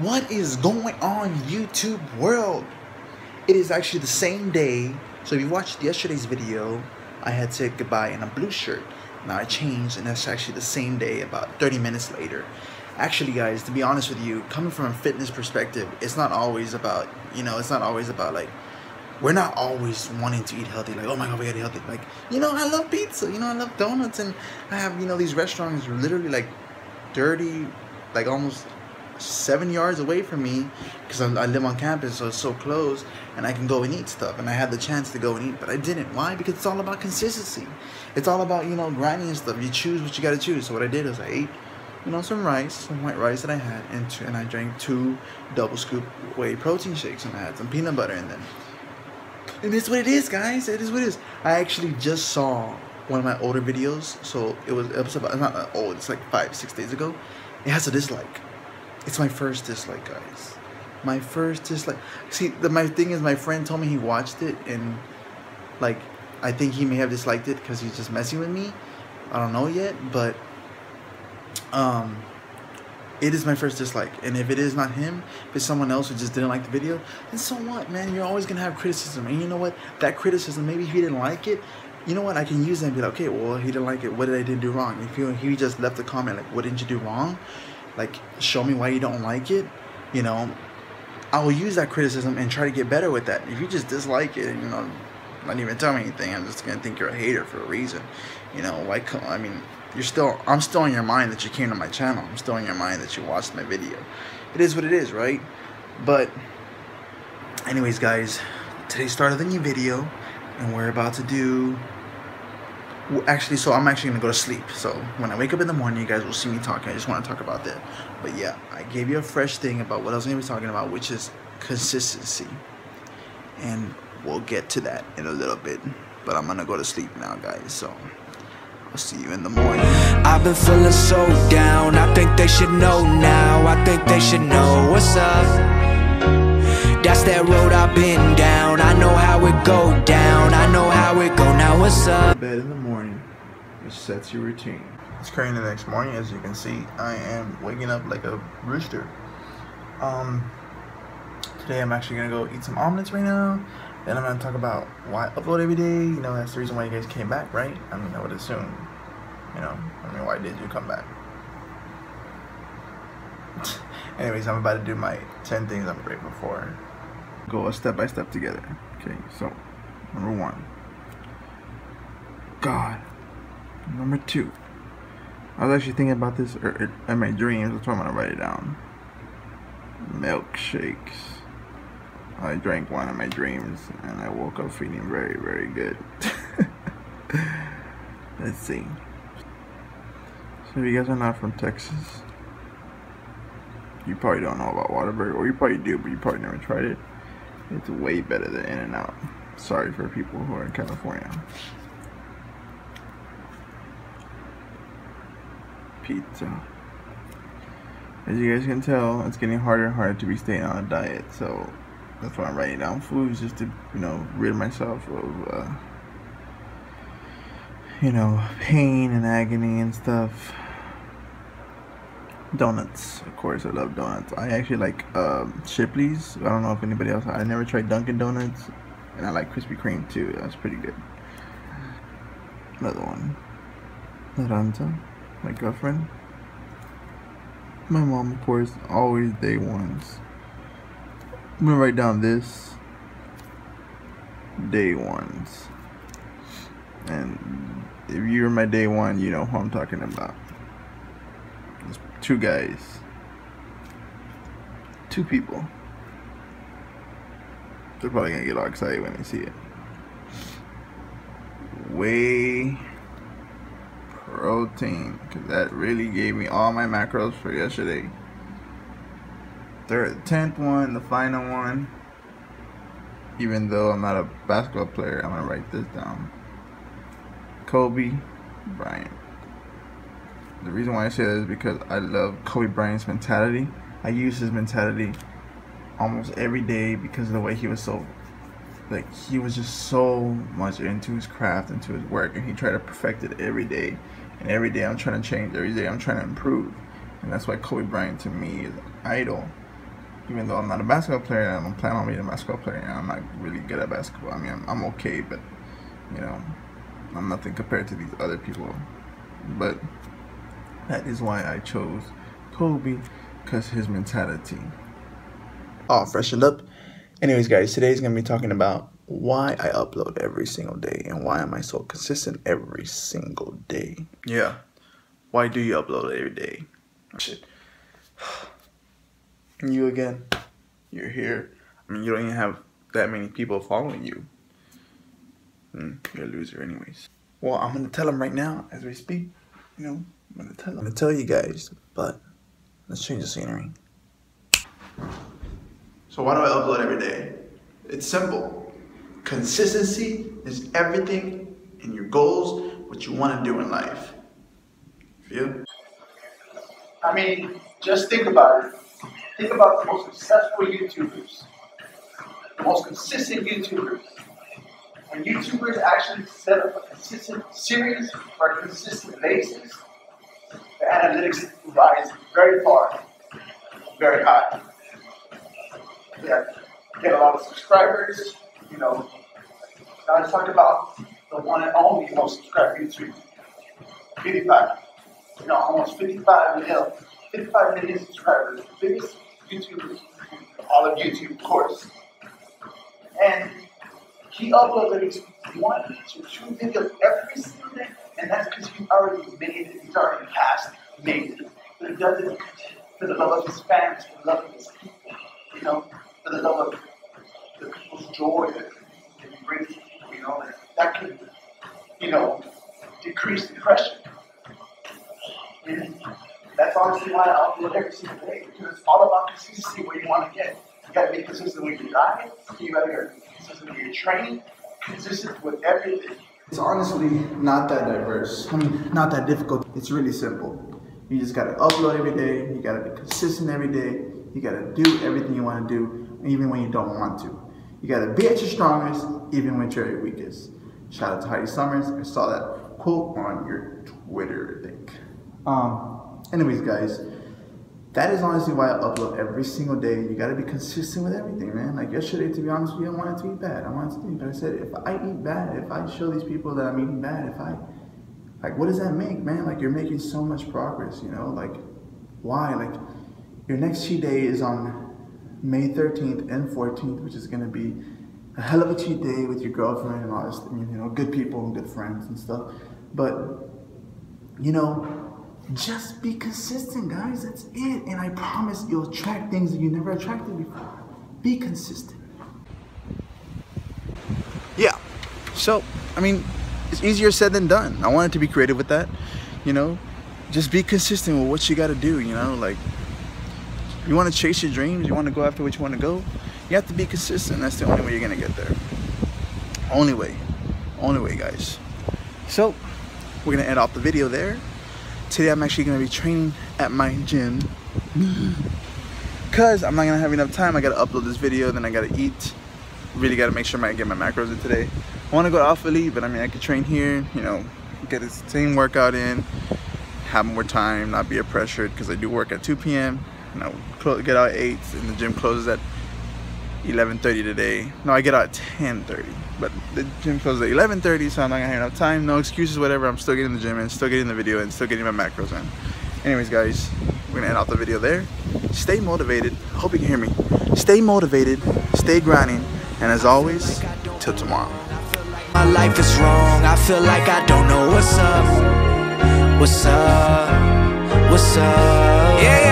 What is going on, YouTube world? It is actually the same day. So if you watched yesterday's video, I had said goodbye in a blue shirt. Now I changed, and that's actually the same day, about 30 minutes later. Actually, guys, to be honest with you, coming from a fitness perspective, it's not always about, you know, it's not always about, like, we're not always wanting to eat healthy. Like, oh my God, we gotta eat healthy. Like, you know, I love pizza. You know, I love donuts. And I have, you know, these restaurants literally, like, 30, like, almost 7 yards away from me, because I live on campus, so it's so close, and I can go and eat stuff, and I had the chance to go and eat, but I didn't. Why? Because it's all about consistency. It's all about, you know, grinding and stuff. You choose what you gotta choose. So what I did is I ate, you know, some rice, some white rice that I had, and I drank 2 double scoop whey protein shakes, and I had some peanut butter in them. And it's what it is, guys. It is what it is. I actually just saw one of my older videos, so it was about, not old, it's like 5-6 days ago. It has a dislike. It's my first dislike, guys. My first dislike. See, my thing is, my friend told me he watched it, and, like, I think he may have disliked it because he's just messing with me. I don't know yet, but it is my first dislike. And if it is not him, if it's someone else who just didn't like the video, then so what, man? You're always gonna have criticism, and you know what? That criticism, maybe he didn't like it. You know what? I can use that and be like, okay, well, he didn't like it. What did I do wrong? If he just left a comment like, what did you do wrong? Like, show me why you don't like it, you know, I will use that criticism and try to get better with that. If you just dislike it, you know, not even tell me anything, I'm just gonna think you're a hater for a reason, you know. Like, I mean, I'm still in your mind that you came to my channel. I'm still in your mind that you watched my video. It is what it is, right? But anyways, guys, today's start of the new video, and we're about to do, actually, so I'm actually gonna go to sleep, so when I wake up in the morning, you guys will see me talking. I just want to talk about that. But yeah, I gave you a fresh thing about what I was gonna be talking about, which is consistency, and we'll get to that in a little bit. But I'm gonna go to sleep now, guys, so I'll see you in the morning. I've been feeling so down. I think they should know now. I think they should know what's up. That's that road I've been down. I know how it go down. I know how it go. Now what's up? Bed in the morning, which sets your routine. It's currently the next morning, as you can see. I am waking up like a rooster. Today I'm actually gonna go eat some omelets right now. Then I'm gonna talk about why I upload every day. You know, that's the reason why you guys came back, right? I mean, I would assume. You know, I mean, why did you come back? Anyways, I'm about to do my 10 things I'm grateful for. Go step by step together. Okay, so number 1, God. Number 2, I was actually thinking about this in my dreams. That's why I'm gonna write it down. Milkshakes. I drank one in my dreams, and I woke up feeling very, very good. Let's see. So if you guys are not from Texas, you probably don't know about Whataburger, or you probably do, but you probably never tried it. It's way better than In-N-Out. Sorry for people who are in California. Pizza. As you guys can tell, it's getting harder and harder to be staying on a diet, so that's why I'm writing down foods, just to, you know, rid myself of, you know, pain and agony and stuff. Donuts, of course, I love donuts. I actually like Chipley's. I don't know if anybody else, I never tried Dunkin Donuts, and I like Krispy Kreme too. That's pretty good. Another one, Naranjo, my girlfriend, my mom, of course, always day ones. I'm gonna write down this, day ones, and if you were my day one, you know who I'm talking about. 2 guys, 2 people. They're probably gonna get all excited when they see it. Whey protein, because that really gave me all my macros for yesterday. They're the 10th one, the final one. Even though I'm not a basketball player, I'm gonna write this down. Kobe Bryant. The reason why I say that is because I love Kobe Bryant's mentality. I use his mentality almost every day because of the way he was so, like, he was just so much into his craft, into his work, and he tried to perfect it every day. And every day I'm trying to change. Every day I'm trying to improve. And that's why Kobe Bryant to me is an idol. even though I'm not a basketball player, I don't plan on being a basketball player, and I'm not really good at basketball. I mean, I'm okay, but, you know, I'm nothing compared to these other people. But that is why I chose Kobe, because his mentality. All freshened up. Anyways, guys, today's going to be talking about why I upload every single day and why am I so consistent every single day. Yeah. Why do you upload every day? Shit. You again. You're here. I mean, you don't even have that many people following you. You're a loser anyways. Well, I'm going to tell them right now as we speak. You know, I'm going to tell them. I'm going to tell you guys, but let's change the scenery. So why do I upload every day? It's simple. Consistency is everything in your goals, what you want to do in life. Feel? I mean, just think about it. Think about the most successful YouTubers, the most consistent YouTubers. When YouTubers actually set up a consistent series or a consistent basis, the analytics rise very far, very high. Yeah, get a lot of subscribers, you know. Now let's talk about the one and only most subscribed YouTube, PewDiePie. You know, almost 55 million subscribers, the biggest YouTuber in all of YouTube, of course. And he uploaded 1 to 2 videos every single day, and that's because he already made it. He's already made it. But he does it for the love of his fans, for the love of his people. You know, for the love of the people's joy that it brings, you know, that can, you know, decrease depression. And that's honestly why I upload every single day, because it's all about consistency where you want to get. You got to be consistent with your diet, you got to be consistent with your training, consistent with everything. It's honestly not that diverse, I mean, not that difficult. It's really simple. You just got to upload every day, you got to be consistent every day. You gotta do everything you wanna do, even when you don't want to. You gotta be at your strongest, even when you're at your weakest. Shout out to Heidi Summers. I saw that quote on your Twitter, I think. Anyways, guys, that is honestly why I upload every single day. You gotta be consistent with everything, man. Like yesterday, to be honest with you, I wanted to eat bad. I wanted to eat bad. I said, if I eat bad, if I show these people that I'm eating bad, if I, like, what does that make, man? Like, you're making so much progress, you know? Like, why? Like, your next cheat day is on May 13th and 14th, which is going to be a hell of a cheat day with your girlfriend and all this, you know, good people and good friends and stuff. But, you know, just be consistent, guys. That's it. And I promise you'll attract things that you never attracted before. Be consistent. Yeah. So, I mean, it's easier said than done. I wanted to be creative with that, you know. Just be consistent with what you got to do, you know, like. You want to chase your dreams, you want to go after what you want to go, you have to be consistent. That's the only way you're going to get there. Only way, guys. So, we're going to end off the video there. Today, I'm actually going to be training at my gym. Because I'm not going to have enough time. I got to upload this video, then I got to eat. Really got to make sure I get my macros in today. I want to go to Alphalete, but I mean, I could train here, you know, get the same workout in, have more time, not be pressured, because I do work at 2 p.m. And I get out at 8 and the gym closes at 11:30 today. No, I get out at 10:30, but the gym closes at 11:30, so I'm not gonna have enough time. No excuses, whatever. I'm still getting the gym and still getting the video and still getting my macros in. Anyways, guys, we're gonna end off the video there. Stay motivated. Hope you can hear me. Stay motivated, stay grinding, and as always, till tomorrow. My life is wrong. I feel like I don't know what's up. What's up? What's up? Yeah.